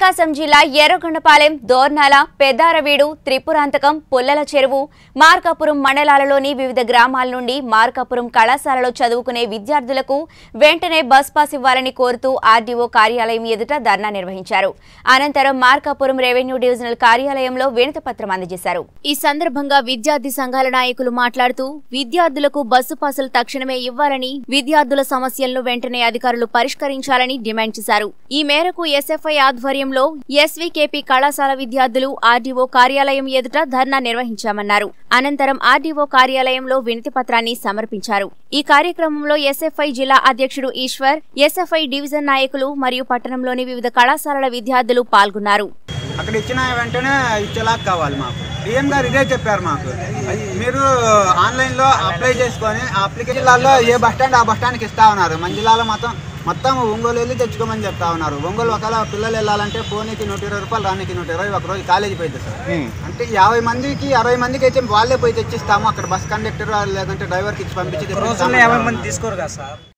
ప్రకాశం జిల్లా ఎర్రగొండపాలెం, దోర్నాల, పెద్దారవీడు, త్రిపురాంతకం, పుల్లల చెరువు, మార్కాపురం మండలాలలోని వివిధ గ్రామాల నుండి మార్కాపురం కళాశాలలో చదువుకునే విద్యార్థులకు వెంటనే బస్ పాస్ ఇవ్వాలని కోరుతూ ఆర్డీఓ కార్యాలయం ఎదుట ధర్నా నిర్వహించారు. అనంతరం మార్కాపురం రెవెన్యూ డివిజనల్ కార్యాలయంలో వినతిపత్రం అందజేశారు. ఈ సందర్భంగా విద్యార్థి సంఘాల నాయకులు మాట్లాడుతూ విద్యార్థులకు బస్సు పాసులు తక్షణమే ఇవ్వాలని, విద్యార్థుల సమస్యలను వెంటనే అధికారులు పరిష్కరించాలని డిమాండ్ చేశారు. ఈ మేరకు ఎస్ఎఫ్ఐ ఆధ్వర్యంలో ఎస్వికేపీ కళాశాల విద్యార్థులు ఆర్డీఓ కార్యాలయం ఎదుట ధర్నా నిర్వహించామన్నారు. అనంతరం ఆర్డీఓ కార్యాలయంలో వినతి పత్రాన్ని సమర్పించారు. ఈ కార్యక్రమంలో ఎస్ఎఫ్ఐ జిల్లా అధ్యక్షుడు ఈశ్వర్, ఎస్ఎఫ్ఐ డివిజన్ నాయకులు మరియు పట్టణంలోని వివిధ కళాశాలల విద్యార్థులు పాల్గొన్నారు. అక్కడ ఇచ్చిన వెంటనే ఇచ్చేలా కావాలి మాకు. డిఎం గారు ఇదే చెప్పారు మాకు. మీరు ఆన్లైన్లో అప్లై చేసుకొని అప్లికేషన్లలో ఏ బస్ స్టాండ్ ఆ బస్ స్టాండ్కి ఇస్తా ఉన్నారు. మన జిల్లాలో మొత్తం ఒంగోలు వెళ్ళి తెచ్చుకోమని చెప్తా ఉన్నారు. ఒంగోలు ఒకవేళ పిల్లలు వెళ్ళాలంటే పోనీకి 120 రూపాయలు, రానికి 120, ఒక రోజు కాలేజీ పోయి తెస్తారు. అంటే 50 మందికి 60 మందికి అయితే వాళ్ళే పోయి తెచ్చిస్తాము. అక్కడ బస్ కండక్టర్ లేదంటే డ్రైవర్కి ఇచ్చి పంపించి తీసుకోరు కదా సార్.